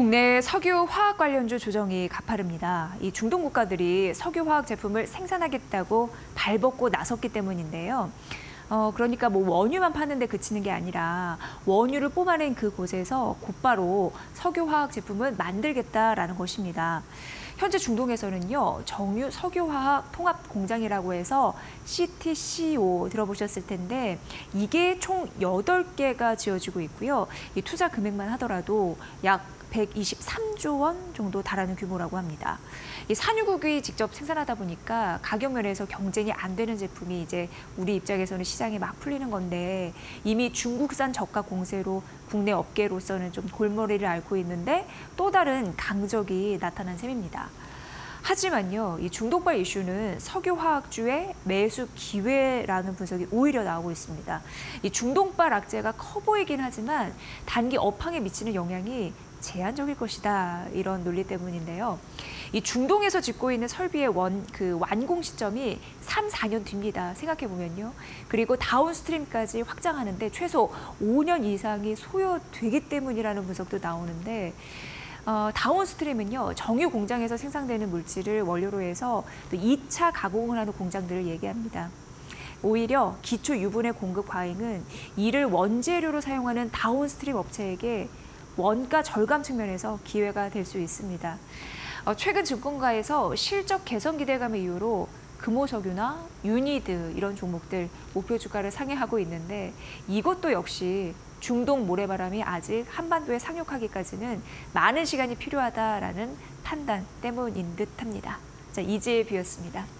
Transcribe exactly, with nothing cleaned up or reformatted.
국내 석유 화학 관련주 조정이 가파릅니다. 이 중동 국가들이 석유 화학 제품을 생산하겠다고 발벗고 나섰기 때문인데요. 어, 그러니까 뭐 원유만 파는데 그치는 게 아니라 원유를 뽑아낸 그곳에서 곧바로 석유 화학 제품은 만들겠다라는 것입니다. 현재 중동에서는요, 정유 석유화학 통합 공장이라고 해서 씨티씨오 들어보셨을 텐데 이게 총 여덟 개가 지어지고 있고요. 이 투자 금액만 하더라도 약 백이십삼조 원 정도 달하는 규모라고 합니다. 이 산유국이 직접 생산하다 보니까 가격 면에서 경쟁이 안 되는 제품이 이제 우리 입장에서는 시장에 막 풀리는 건데, 이미 중국산 저가 공세로 국내 업계로서는 좀 골머리를 앓고 있는데 또 다른 강적이 나타난 셈입니다. 하지만요, 이 중동발 이슈는 석유화학주의 매수 기회라는 분석이 오히려 나오고 있습니다. 이 중동발 악재가 커 보이긴 하지만 단기 업황에 미치는 영향이 제한적일 것이다, 이런 논리 때문인데요. 이 중동에서 짓고 있는 설비의 원, 그 완공 시점이 삼, 사 년 뒤입니다. 생각해보면요. 그리고 다운스트림까지 확장하는데 최소 오 년 이상이 소요되기 때문이라는 분석도 나오는데, 어, 다운스트림은요, 정유 공장에서 생산되는 물질을 원료로 해서 또 이 차 가공을 하는 공장들을 얘기합니다. 오히려 기초 유분의 공급 과잉은 이를 원재료로 사용하는 다운스트림 업체에게 원가 절감 측면에서 기회가 될 수 있습니다. 어, 최근 증권가에서 실적 개선 기대감의 이유로 금호석유나 유니드 이런 종목들 목표 주가를 상회하고 있는데, 이것도 역시 중동 모래바람이 아직 한반도에 상륙하기까지는 많은 시간이 필요하다라는 판단 때문인 듯합니다. 자, 이지혜 비였습니다.